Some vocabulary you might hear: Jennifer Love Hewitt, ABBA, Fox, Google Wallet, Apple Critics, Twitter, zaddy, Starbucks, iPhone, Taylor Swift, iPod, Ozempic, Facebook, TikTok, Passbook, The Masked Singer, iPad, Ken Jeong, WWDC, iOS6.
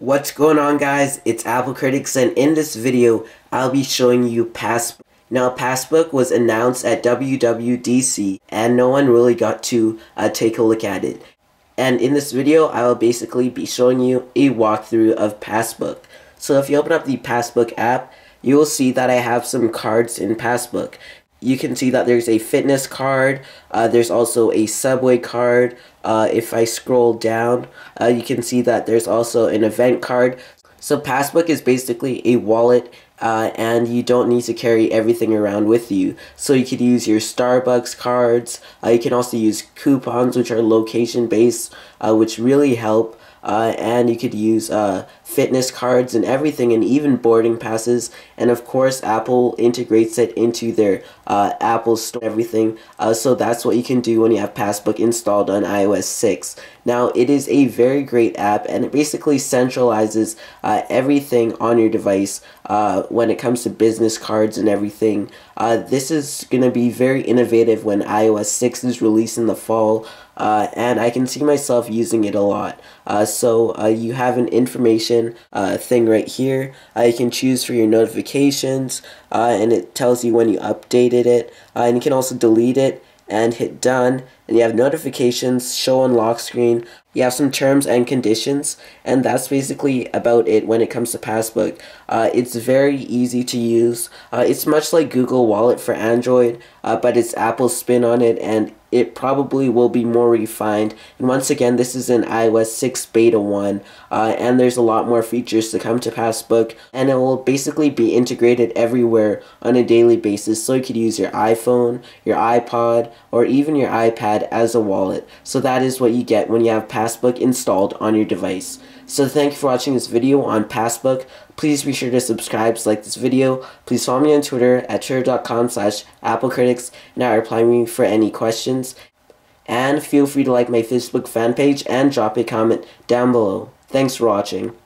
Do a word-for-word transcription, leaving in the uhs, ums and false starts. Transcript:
What's going on, guys? It's Apple Critics, and in this video I'll be showing you Passbook. Now, Passbook was announced at W W D C and no one really got to uh, take a look at it. And in this video I will basically be showing you a walkthrough of Passbook. So if you open up the Passbook app, you will see that I have some cards in Passbook. You can see that there's a fitness card, uh, there's also a subway card. Uh, if I scroll down, uh, you can see that there's also an event card. So Passbook is basically a wallet, uh, and you don't need to carry everything around with you. So you could use your Starbucks cards, uh, you can also use coupons, which are location based, uh, which really help. Uh, and you could use uh, fitness cards and everything, and even boarding passes. And of course Apple integrates it into their uh, Apple Store, everything. Uh, so that's what you can do when you have Passbook installed on i O S six. Now, it is a very great app, and it basically centralizes uh, everything on your device uh, when it comes to business cards and everything. Uh, this is going to be very innovative when i O S six is released in the fall. Uh, and I can see myself using it a lot. Uh, so uh, you have an information uh, thing right here. Uh, you can choose for your notifications, uh, and it tells you when you updated it, uh, and you can also delete it and hit done, and you have notifications, show on lock screen, you have some terms and conditions, and that's basically about it when it comes to Passbook. Uh, it's very easy to use. Uh, it's much like Google Wallet for Android, uh, but it's Apple's spin on it, and it probably will be more refined. And once again, this is in i O S six beta one, uh, and there's a lot more features to come to Passbook, and it will basically be integrated everywhere on a daily basis, so you could use your iPhone, your iPod, or even your iPad as a wallet. So that is what you get when you have Passbook installed on your device. So thank you for watching this video on Passbook. Please be sure to subscribe, like this video. Please follow me on Twitter at twitter dot com slash Apple Critics, and I reply me for any questions. And feel free to like my Facebook fan page and drop a comment down below. Thanks for watching.